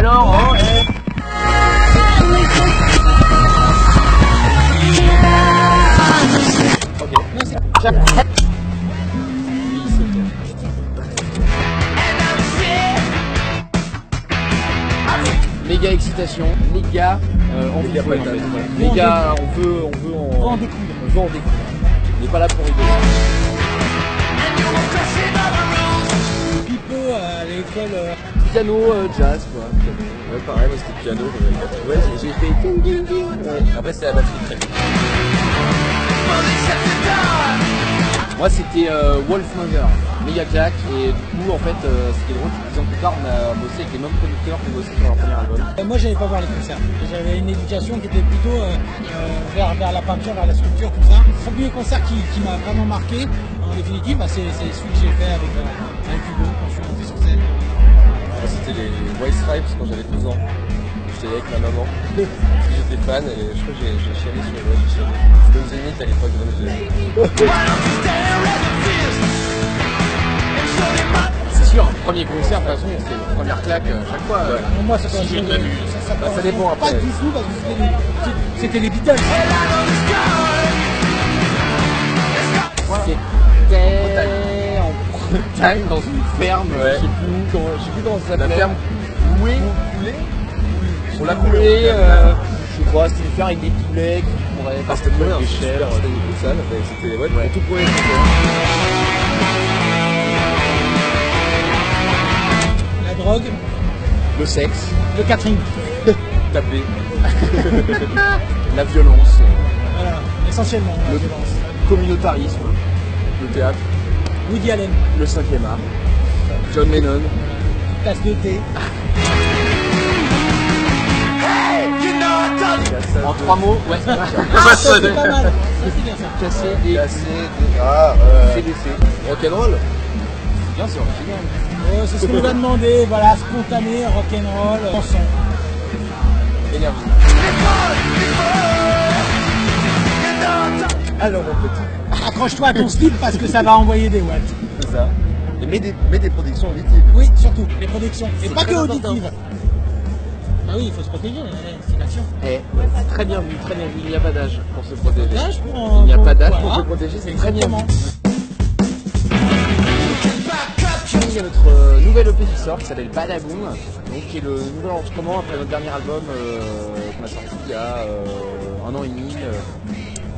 Alors, on est... Okay. Méga excitation, méga envie de jouer, en fait. Ouais. Méga, on veut en découvrir. On veut en découvrir. On n'est pas là pour rigoler. Pipo à l'école. Piano, jazz, quoi. Ouais, pareil, moi c'était piano. Ouais, j'ai fait. Après, c'était la batterie très vite. Moi, c'était Wolf Munger, Mega Jack, et du coup, en fait, ce qui est drôle, c'est que 10 ans plus tard, on a bossé avec les mêmes producteurs qui bossaient sur leur premier album. Moi, j'allais pas voir les concerts. J'avais une éducation qui était plutôt vers la peinture, vers la sculpture, tout ça. Le premier concert qui m'a vraiment marqué, en définitive, bah, c'est celui que j'ai fait avec Hugo quand je suis monté sur scène. C'était les White Stripes quand j'avais 12 ans. J'étais avec ma maman, j'étais fan et je crois que j'ai chéri sur les voix, j'ai chéri. C'était Zenith à l'époque de C'est sûr, premier concert, de toute façon, c'est une première claque à chaque fois. Ouais. Pour moi, ça si j'ai de la musique, ça dépend après. Pas du tout, parce que c'était les Beatles. C'était en Bretagne, dans une ferme, ouais. je sais plus comment ça s'appelle. La ferme Loué On l'a coulé, je crois, c'était faire avec des poulets qui pourraient passer avec des chèvres, c'était une salle, c'était ouais, ouais. Tout pour les La drogue, le sexe, le catering, taper, la violence, voilà, essentiellement la violence, le communautarisme, le théâtre, Woody Allen, le 5e art, John Lennon, tasse de thé. En 3 mots, ouais. Ah, c'est pas mal. Cassé, CDC. Rock'n'roll. C'est bien, c'est original. C'est ce qu'on nous a demandé, voilà, spontané, rock'n'roll, chanson. Énergie. Alors, mon petit. Accroche-toi à ton slip parce que ça va envoyer des watts. C'est ça. Et mets des productions auditives. Oui, surtout, les productions. Et pas que auditives. Ah oui, il faut se protéger, c'est l'action. C'est très bien vu, très bien vu. Il n'y a pas d'âge pour se protéger. Il n'y a pas d'âge pour se protéger, c'est très bien. Il y a notre nouvelle EP qui sort, qui s'appelle Balagoon, qui est le nouvel enregistrement après notre dernier album qu'on a sorti il y a 1 an et demi.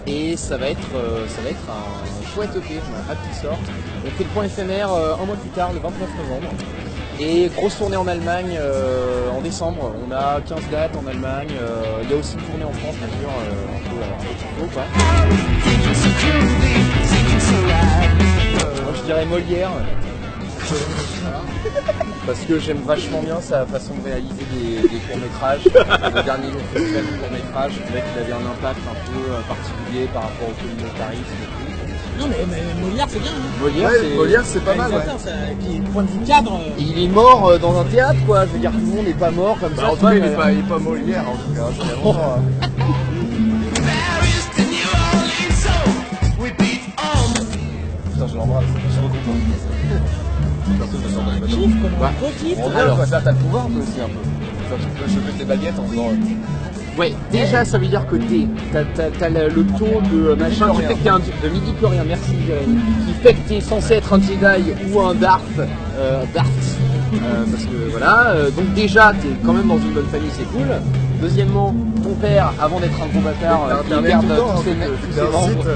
Et ça va être un chouette EP, on a hâte qu'il sorte. On fait le point éphémère un mois plus tard, le 29 novembre. Et grosse tournée en Allemagne en décembre, on a 15 dates en Allemagne, il y a aussi une tournée en France, bien sûr, un peu quoi. Moi, je dirais Molière, parce que j'aime vachement bien sa façon de réaliser des courts-métrages. Le dernier festival de courts-métrages, c'est vrai qu'il avait un impact un peu particulier par rapport au communautarisme et tout. Non mais Molière c'est bien hein. Molière c'est pas mal ouais. Ça, et puis point de vue cadre Il est mort dans un théâtre quoi, je veux dire tout le monde n'est pas mort comme ça. En tout cas il n'est pas Molière en tout cas, c'est vraiment ça. Putain je l'embrasse, je suis trop content. Alors quoi, t'as le pouvoir toi aussi un peu. Je fais tes baguettes en faisant... Ouais, déjà ça veut dire que t'as le ton de machin qui fait que t'es un de midi plus rien, merci Jérémy, qui fait que t'es censé être un Jedi ou un Darth, parce que voilà, donc déjà t'es quand même dans une bonne famille, c'est cool. Deuxièmement, ton père, avant d'être un gros bâtard, il garde tous ses membres.